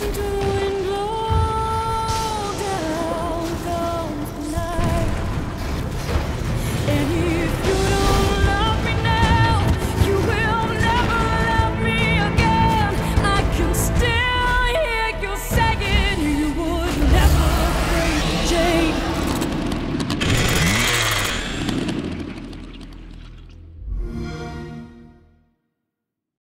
seem to